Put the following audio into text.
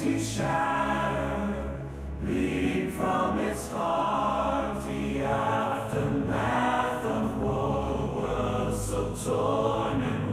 mighty shower, bleeding from its heart, the aftermath of war was so torn.